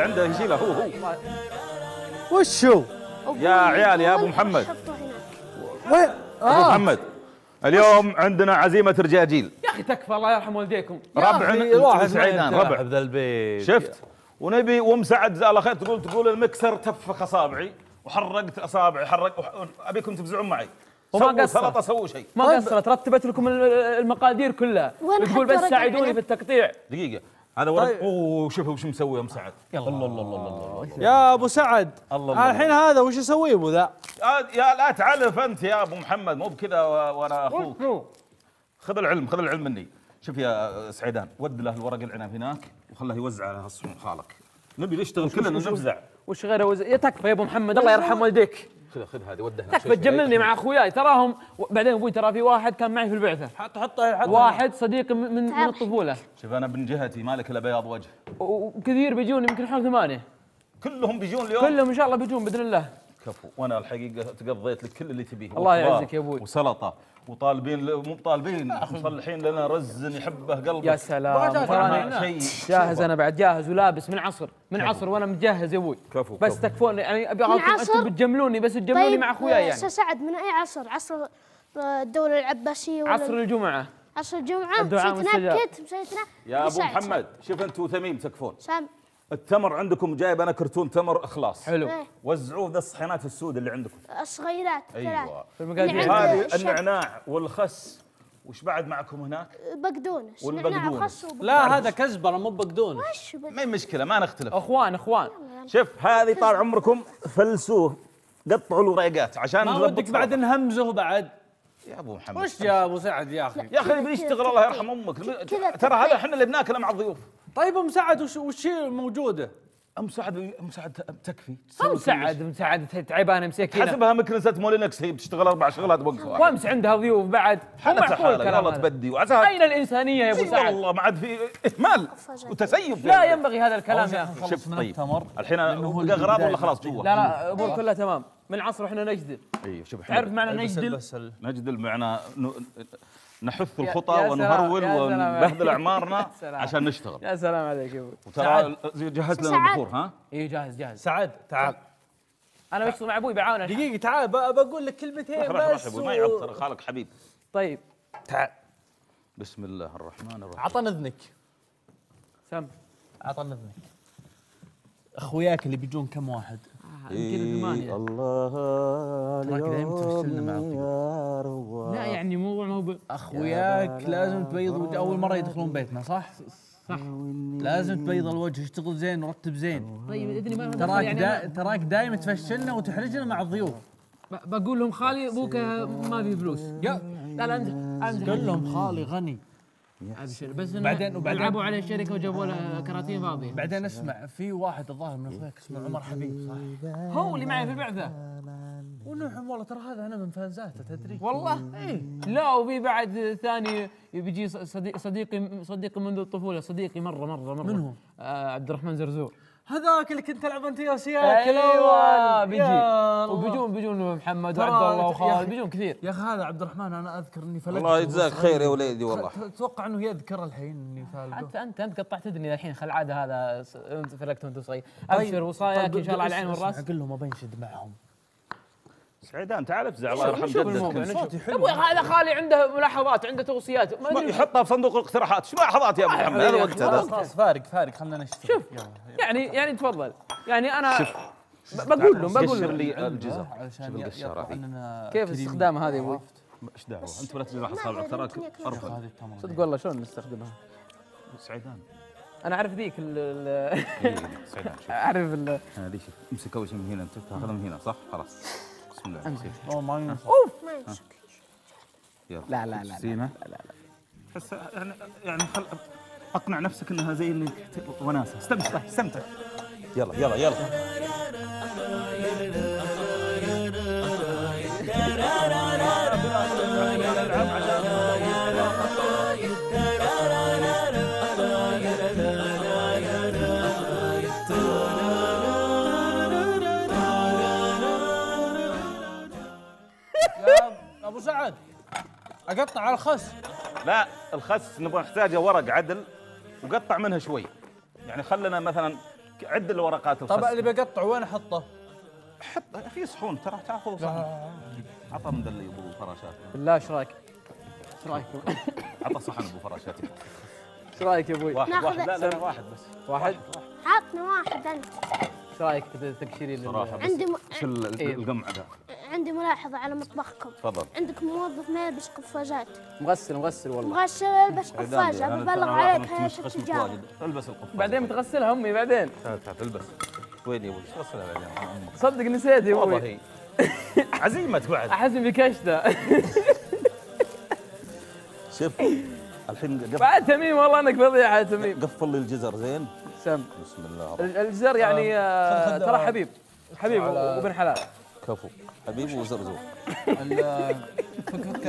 عنده يشيله هو. وشو؟ يا عيال يا ابو محمد. ابو محمد اليوم عندنا عزيمه رجاجيل. يا اخي تكفى الله يرحم والديكم. ربعنا سعيدان ربع ذا البيت. شفت؟ ونبي وام سعد جزاه الله خير تقول المكسر تفخ اصابعي وحرقت اصابعي ابيكم تفزعون معي. وما قصرت اسوي شيء. ما قصرت رتبت لكم المقادير كلها. تقول بس ساعدوني في التقطيع. دقيقه هذا ورد. طيب. اوه شوف وش مسوي ام سعد. الله الله الله الله يا ابو سعد الحين هذا وش يسوي ابو ذا؟ يا لا تعلف انت يا ابو محمد مو بكذا وانا اخوك. خذ العلم خذ العلم مني. شوف يا سعيدان ود له الورق العنب هناك وخله يوزع على الصحون خالك. نبي نشتغل كلنا نفزع. وش غير اوزع؟ يا تكفى يا ابو محمد الله يرحم والديك. خذ هذه ودها تكفى تجملني مع اخوياي تراهم. بعدين ابوي ترى في واحد كان معي في البعثه حطه واحد صديق من الطفوله. شوف انا من جهتي مالك الا بياض وجه وكثير بيجون يمكن حول 8 كلهم بيجون اليوم كلهم ان شاء الله بيجون باذن الله. كفو وانا الحقيقه تقضيت لك كل اللي تبيه. الله يعزك يا ابوي. وسلطه وطالبين مو طالبين مصلحين لنا رز يحبه قلبك. يا سلام جاهز انا بعد جاهز ولابس من عصر من كفو. عصر وانا مجهز يا ابوي. كفو بس تكفون يعني ابي انتم بتجملوني بس تجملوني. طيب مع اخوياي يعني. سعد من اي عصر؟ عصر الدوله العباسيه ولا عصر الجمعه؟ عصر الجمعه مسيتنا كت مسيتنا يا ابو محمد. شوف انت وتميم تكفون سام. التمر عندكم جايب انا كرتون تمر اخلاص حلو. وزعوه ذا الصحينات السود اللي عندكم الصغيرات. ايوه هذه النعناع والخس وش بعد معكم هناك؟ بقدونس والنعناع وخس. لا هذا كزبره مو بقدونس. ما هي مشكله ما نختلف اخوان اخوان. شوف هذه طال عمركم فلسوه قطعوا الوريقات عشان نظبط. ما ودك بعد نهمزه بعد يا ابو محمد. وش يا ابو سعد يا اخي يا اخي بنشتغل الله يرحم امك ترى هذا احنا اللي بناكله مع الضيوف. طيب ام سعد وش موجوده؟ ام سعد تكفي. ام سعد تعبانه مسكينه حسبها مكنسه مولينكس هي بتشتغل 4 شغلات بوقت واحد. وامس عندها ضيوف بعد مو معقول كلام. والله تبدي وعساها. اين الانسانيه يا ابو سعد؟ والله ما عاد في اهمال وتسيب. لا ينبغي هذا الكلام يا اخي. شوف طيب الحين اغراض ولا خلاص جوا؟ لا لا امور كلها تمام من العصر احنا نجدل. ايوه شوف تعرف معنى نجدل؟ نجدل معناه نحث الخطى ونهرول ونبهذل اعمارنا عشان نشتغل. يا سلام عليك يا ابوي. وترى جهزت لنا البخور ها؟ اي جاهز جاهز. سعد تعال انا بشتغل مع ابوي بعاونه. دقيقه تعال بقول لك كلمتين بس. ما يعب ترى خالك حبيب. طيب تعال. بسم الله الرحمن الرحيم. عطنا اذنك. سم عطنا اذنك. اخوياك اللي بيجون كم واحد؟ يمكن الله اليوم لا يعني موضوع ما هو اخوياك لازم تبيض اول مره يدخلون بيتنا صح؟ صح لازم تبيض الوجه اشتغل زين ورتب زين. طيب ادري ما تراك يعني تراك دايم تفشلنا وتحرجنا مع الضيوف. بقول لهم خالي ابوك ما في فلوس. لا لا امزح قول لهم خالي غني. بس بعدين لعبوا على الشركه وجابوا له كراتين فاضيه. بعدين اسمع في واحد الظاهر من اخوياك اسمه عمر حبيب صح؟ هو اللي معي في البعثه. ونعم والله ترى هذا انا من فانزاته تدري. والله اي لا وفي بعد ثاني بيجي صديقي منذ الطفوله صديقي مره. من هو؟ عبد الرحمن زرزور. هذاك اللي كنت تلعب انت يا سياك الاول بيجي وبيجون محمد وعبد الله وخالد بيجون كثير. يا اخي هذا عبد الرحمن انا اذكر اني فلت. الله يجزاك خير يا وليدي والله. اتوقع انه يذكر الحين اني فالته. حتى انت قطعت اذني الحين العاده هذا فلكت وانت صغير. ابشر وصاياك ان شاء الله على العين والراس. اقول لهم ابنشد معهم. سعيدان تعال افزع الله يرحم جدك. ابوي هذا خالي عنده ملاحظات عنده توصيات ما يحطها في صندوق الاقتراحات. ايش ملاحظات يا ابو محمد؟ هذا وقتها خلاص فارق خلينا نشتغل. شوف يعني تفضل يعني انا بقول لهم كشر لي الجزر عشان يقطع لنا كيف استخدام هذه يا ابوي؟ ايش دعوه انت ولا تجرح اصابعك تراك ارفع. صدق والله شلون نستخدمها؟ سعيدان انا اعرف ذيك سعيدان اعرف هذه شوف امسك اول شيء من هنا انت تاخذها من هنا صح؟ خلاص اوه ما ينفع. اوف ما ينفع. لا لا لا لا لا حس يعني خل اقنع نفسك انها زي اللي وناسه. استمتع استمتع يلا يلا يلا. ابو سعد اقطع على الخس. لا الخس نبغى نحتاجه ورق عدل وقطع منها شوي يعني خلنا مثلا عد الورقات الخصبة. طب اللي بقطع وين احطه؟ حط في صحون ترى تاخذ صحن. عطى من ذا ابو فراشات. بالله ايش رايك؟ ايش رايك؟ عطى صحن ابو فراشات. ايش رايك يا ابوي؟ واحد لا لا واحد بس. واحد؟ عطنا واحد انت. ايش رايك تقشري صراحه عندي القمع ذا. عندي ملاحظه على مطبخكم. تفضل. عندكم موظف ما يلبس قفازات. مغسل والله. مغسل يلبس قفازه ببلغ عليك هاي الشجاعه. البس القفازه. بعدين بتغسلها امي بعدين. تعال البس. وين يا ابوي؟ غسلها بعدين. صدق نسيت يا ابوي. والله عزيمه بعد. احزم بكشته. شوف الحين بعد تميم والله انك فظيعه يا تميم. قفل لي الجزر زين. سم. بسم الله. الجزر يعني ترى حبيب وابن حلال. كفو حبيبي وزرزور يعني تفضل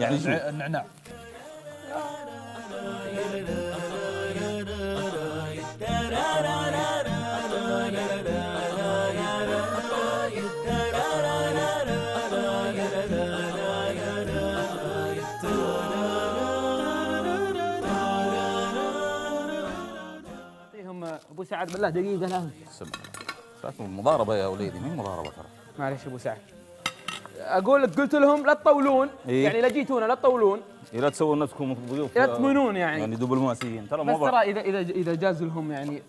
يعني النعناع اعطيهم ابو سعد بالله دقيقه لا مضاربه يا وليدي مين مضاربه ترى معلش ابو سعد اقول لك قلت لهم لا تطولون إيه؟ يعني لا جيتونا لا تطولون لا تسوون نفسكم ضيوف لا تمنون يعني دوبل مؤسسين ترى بس ترى اذا جاز لهم يعني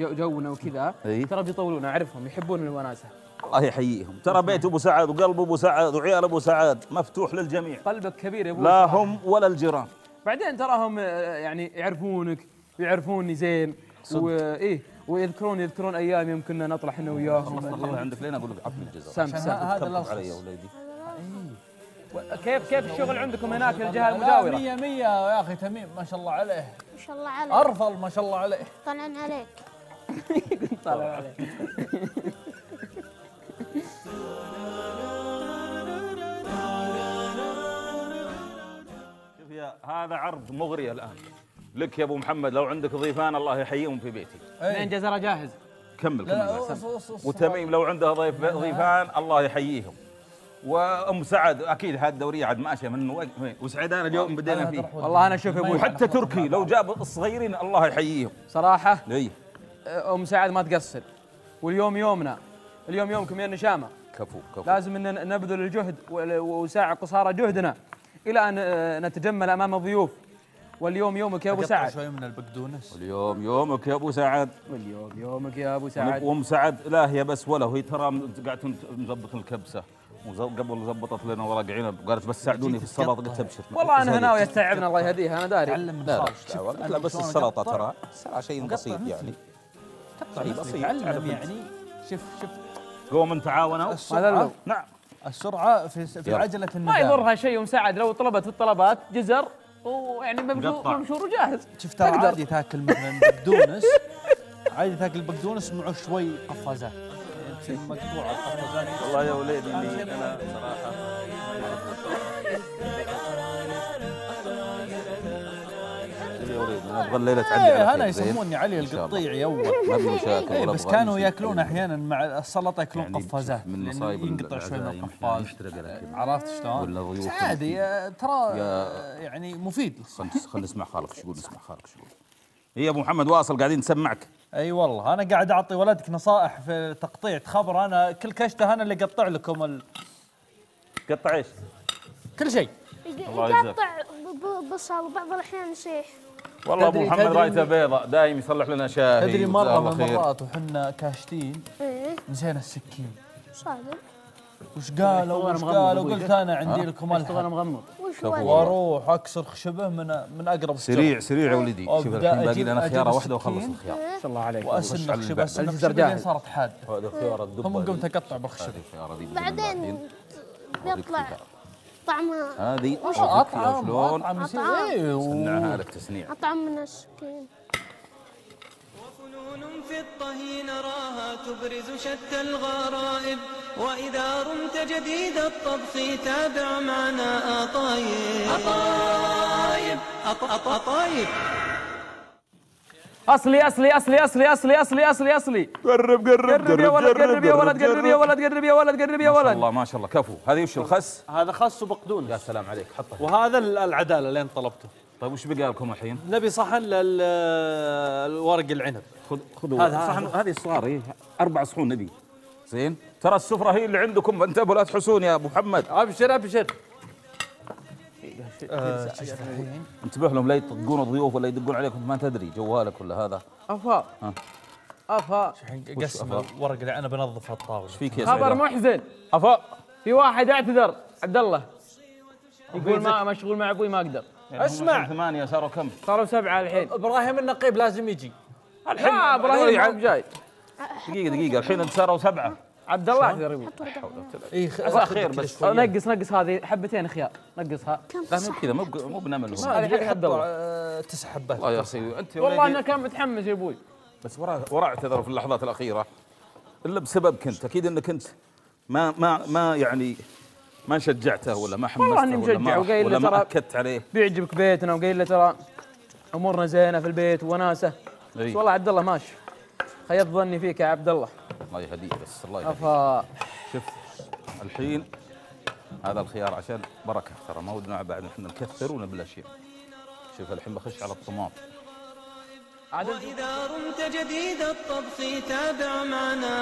جونا وكذا إيه؟ ترى بيطولون اعرفهم يحبون الوناسه الله يحييهم ترى بيت ابو سعد وقلب ابو سعد وعيال ابو سعد مفتوح للجميع قلبك كبير يا ابو لا هم ولا الجيران بعدين تراهم يعني يعرفونك ويعرفوني زين وايه ويذكرون ايام يوم كنا نطلع احنا وياهم خلاص طلع عندك لين اقول لك عطني الجزر هذا اللفظ علي يا وليدي كيف الشغل عندكم هناك الجهه المجاوره؟ 100 يا اخي تميم ما شاء الله عليه ما شاء الله عليه ارفل ما شاء الله عليه طلعنا عليك طلع عليك شوف يا هذا عرض مغري الان لك يا ابو محمد لو عندك ضيفان الله يحييهم في بيتي. اثنين جزره جاهز. كمل وتميم لو عنده ضيفان الله يحييهم. وام سعد اكيد هذه الدوريه عاد ماشيه من وسعد انا اليوم بدينا فيه. والله انا اشوف يا ابوي حتى تركي لو جاب الصغيرين الله يحييهم. صراحه اي ام سعد ما تقصر واليوم يومنا اليوم يومكم يا النشامه. كفو لازم ان نبذل الجهد وساعة قصارى جهدنا الى ان نتجمل امام الضيوف. واليوم يومك يا ابو سعد شوي من البقدونس واليوم يومك يا ابو سعد واليوم يومك يا ابو سعد وام سعد لا هي بس ولا هي ترى قاعده مزبط الكبسه قبل زبطت لنا ورق عنب قالت بس ساعدوني في السلطه قلت ابشر والله انا ناوي استعبنا الله يهديها انا داري تعلم لا بس السلطه ترى شيء بسيط يعني بسيط يعني شوف قوم تعاونوا نعم السرعه في عجله النداء ما يضرها شيء ام سعد لو طلبت في الطلبات جزر ويعني مبشور وجاهز شفت عادي تاكل مثلا بقدونس عادي تاكل بقدونس معه شوي قفازات مقطوعه قفازات والله يا وليدي انا صراحه يا وليدي ابغى الليله تعدي على انا يسموني علي القطيعي اول ما بمشاكل ولا بس كانوا ياكلون احيانا مع السلطه ياكلون قفازات من مصايب ينقطع شوي من القفاز عرفت شلون؟ عادي ترى يعني مفيد خلينا نسمع خالق شو يقول هي ابو محمد واصل قاعدين نسمعك اي والله انا قاعد اعطي ولدك نصائح في تقطيع خبر انا كل كشته انا اللي قطع لكم قطع ايش؟ كل شيء يقطع بصل وبعض الاحيان يصيح والله ابو محمد رايته بيضاء دايم يصلح لنا شاهي تدري مره من المرات وحنا كاشتين نسينا السكين صادق وش قالوا قلت انا عندي لكم الحل انا مغمض واروح اكسر خشبه من اقرب سريع يا ولدي شوف الحين باقي لنا خياره واحده وخلص الخيار ما شاء الله عليك واسن الخشبه الجزر صارت حاده هذا خيار الدب هم قمت اقطع بالخشبه بعدين بيطلع طعمها هذه اطعم صنعها لك تصنيع اطعم من السكين وفنون في الطهي نراها تبرز شتى الغرائب واذا رمت جديد الطبخ تابع معنا اطايب اصلي قرب يا ولد قرب يا ولد والله ما شاء الله كفو هذه وش الخس؟ هذا خس وبقدونس يا سلام عليك حطه وهذا العداله لين طلبته طيب وش بقى لكم الحين؟ نبي صحن لورق العنب خذوا هذه الصغار، هي 4 صحون نبي. زين ترى السفرة هي اللي عندكم، انتبهوا لا تحسون يا ابو محمد. ابشر ابشر. انتبه لهم لا يطقون الضيوف ولا يدقون عليكم، ما تدري جوالك ولا هذا. افا افا قسم ورق لعنه بنظف هالطاوله. ايش فيك يا سعيد؟ خبر محزن. افا في واحد اعتذر، عبد الله يقول ما مشغول مع ابوي ما اقدر. اسمع 8 صاروا كم؟ صاروا 7 الحين. ابراهيم النقيب لازم يجي الحين. لا ابراهيم جاي. دقيقه الحين انت صاروا 7. عبد الله اقدر يقول اي خير بس نقص هذه حبتين خيار، نقصها لا مو كذا، مو بنملهم. عبد الله 9 حبات. الله يعصي انت. والله انا كان متحمس يا ابوي، بس وراه اعتذر في اللحظات الاخيره، الا بسببك انت. اكيد انك انت ما يعني ما شجعته ولا ما حمسته. والله اني مشجع، وقايل له ترى اكدت عليه بيعجبك بيتنا، وقايل له ترى امورنا زينه في البيت وناسه. بس والله عبد الله ماشي، خيب ظني فيك يا عبد الله. الله يهديك بس، الله يهديك. شوف الحين هذا الخيار عشان بركه، ترى ما ودنا بعد احنا نكثر ونبلش شيء. شوف الحين بخش على الطماط. واذا رمت جديد الطبخ تابع معنا.